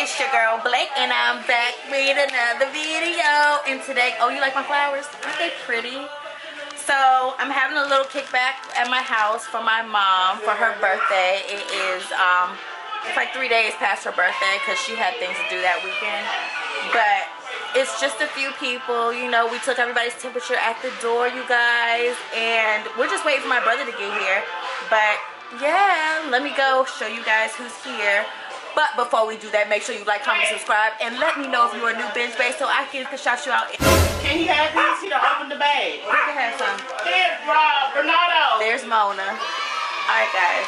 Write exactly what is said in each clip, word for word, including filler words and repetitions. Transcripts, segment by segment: It's your girl Blake and I'm back with another video. And today, oh, you like my flowers? Aren't they pretty? So I'm having a little kickback at my house for my mom for her birthday. It is um it's like three days past her birthday because she had things to do that weekend. But it's just a few people, you know, we took everybody's temperature at the door, you guys, and we're just waiting for my brother to get here. But yeah, let me go show you guys who's here. But before we do that, make sure you like, comment, subscribe, and let me know if you're a new binge babe so I can shout you out. Can he have this? He done opened the bag. We can have some. There's Rob Bernardo. There's Mona. Alright, guys.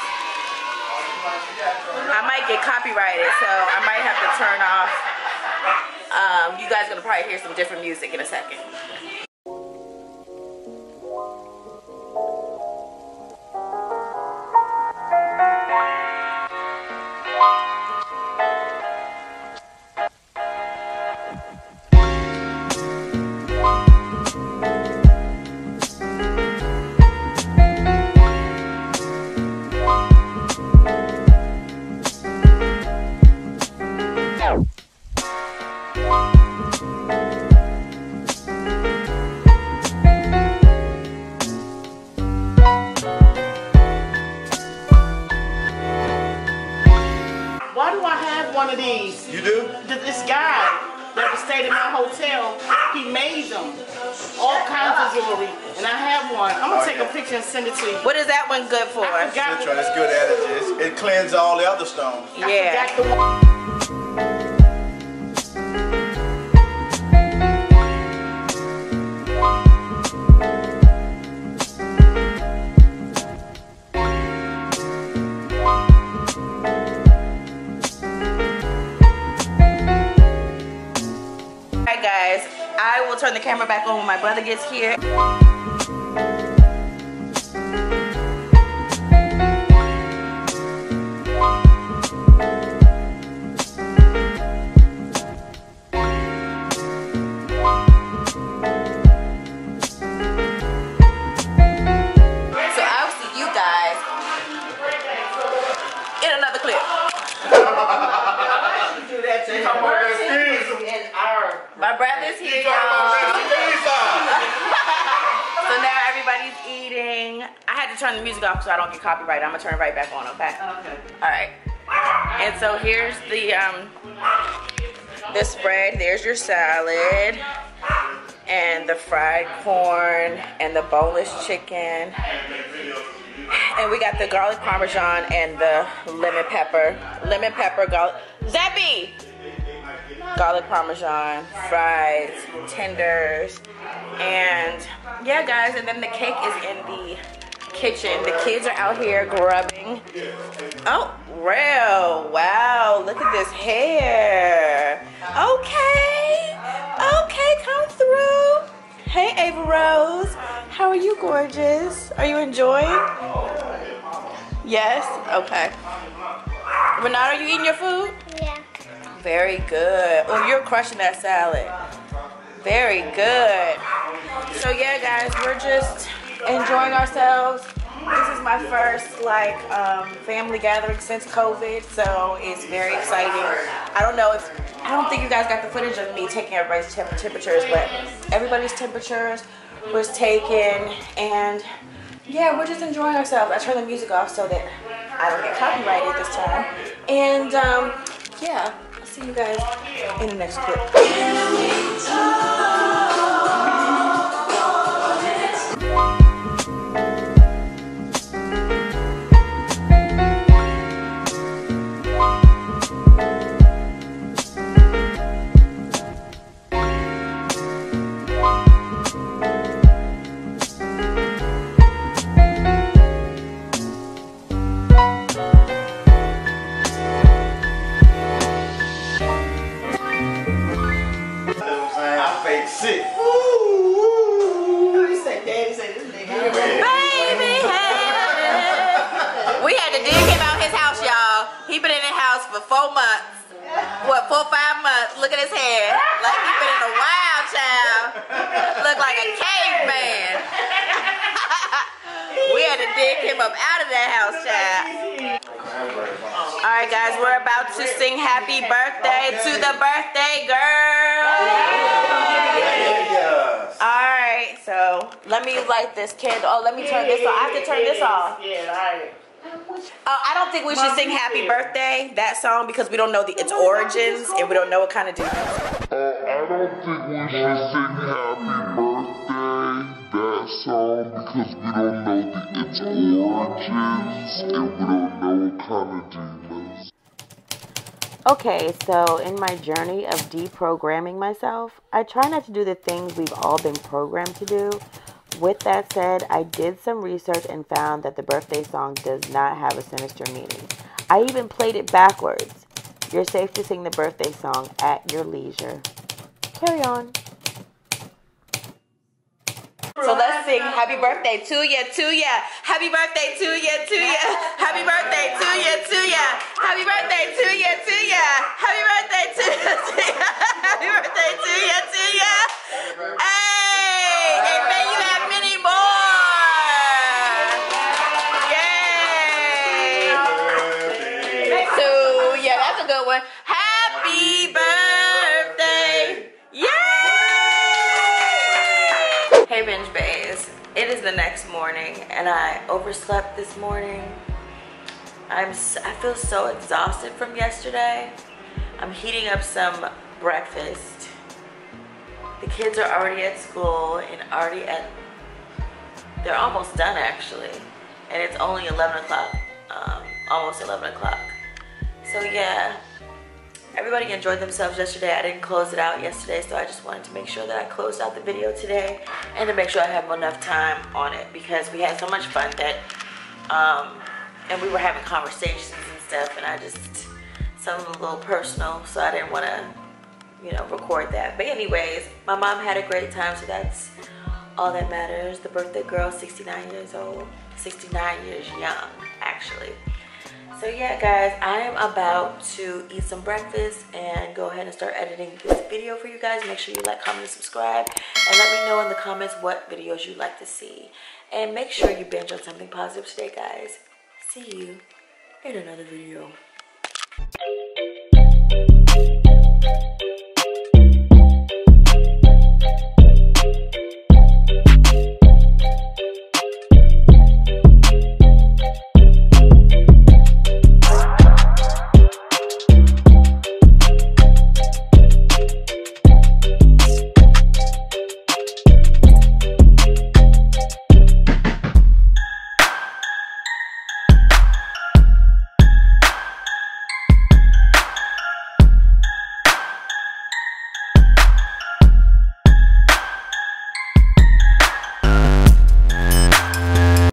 I might get copyrighted, so I might have to turn off. Um, you guys are going to probably hear some different music in a second. One of these. You do? This guy that stayed in my hotel, he made them. All kinds of jewelry. And I have one. I'm going to take a picture and send it to you. What is that one good for? I forgot. It's good at it. It cleans all the other stones. Yeah. I forgot the one. Guys, I will turn the camera back on when my brother gets here. So I'll see you guys in another clip. My brother's here, y'all. So now everybody's eating. I had to turn the music off so I don't get copyrighted. I'm gonna turn it right back on, okay? Okay. All right. And so here's the um the spread. There's your salad and the fried corn and the boneless chicken. And we got the garlic parmesan and the lemon pepper, lemon pepper garlic. Zeppy. Garlic parmesan, fries, tenders, and yeah, guys. And then the cake is in the kitchen. The kids are out here grubbing. Oh, real. Wow, look at this hair. Okay, okay, come through. Hey, Ava Rose. How are you, gorgeous? Are you enjoying? Yes? Okay. Renata, are you eating your food? Yeah. Very good. Oh, you're crushing that salad. Very good. So yeah, guys, we're just enjoying ourselves. This is my first like um, family gathering since COVID, so it's very exciting. I don't know if I don't think you guys got the footage of me taking everybody's temp temperatures, but everybody's temperatures was taken, and yeah, we're just enjoying ourselves. I turned the music off so that I don't get copyrighted this time, and um, yeah. See you guys in the next clip. Sick. Ooh, ooh. You said, Daddy said this nigga. Baby heaven. We had to dig him out his house, y'all. He been in the house for four months. What, four, five months? Look at his head. up out of that house, child. All right, guys, we're about to sing happy birthday to the birthday girl. All right, so let me light this candle. Oh, let me turn this off. I have to turn this off. Yeah, all right. Oh, I don't think we should sing happy birthday, that song, because we don't know the, its origins and we don't know what kind of disease. Uh, I don't think we should sing happy birthday, that song, because we don't know the, its origins and we don't know what kind of demons. Okay, so in my journey of deprogramming myself, I try not to do the things we've all been programmed to do. With that said, I did some research and found that the birthday song does not have a sinister meaning. I even played it backwards. You're safe to sing the birthday song at your leisure. Carry on. So let's sing happy birthday to ya, to ya. Happy birthday to ya, to ya. Happy birthday to ya, to ya. Happy birthday to ya, to ya. Happy birthday to ya, to ya. Happy birthday to ya, to ya. Hey, and may you have many more. Yay. To ya, that's a good one. Happy birthday. Yay. Hey Binge Bays, it is the next morning and I overslept this morning. I'm, I feel so exhausted from yesterday. I'm heating up some breakfast. The kids are already at school and already at, they're almost done actually. And it's only eleven o'clock, um, almost eleven o'clock. So yeah, everybody enjoyed themselves yesterday. I didn't close it out yesterday, so I just wanted to make sure that I closed out the video today and to make sure I have enough time on it, because we had so much fun that, um, and we were having conversations and stuff, and I just, some of them a little personal, so I didn't want to, you know, record that. But anyways, my mom had a great time, so that's all that matters. The birthday girl, sixty-nine years old, sixty-nine years young, actually. So yeah guys, I am about to eat some breakfast and go ahead and start editing this video for you guys. Make sure you like, comment, and subscribe. And let me know in the comments what videos you'd like to see. And make sure you binge on something positive today, guys. See you in another video.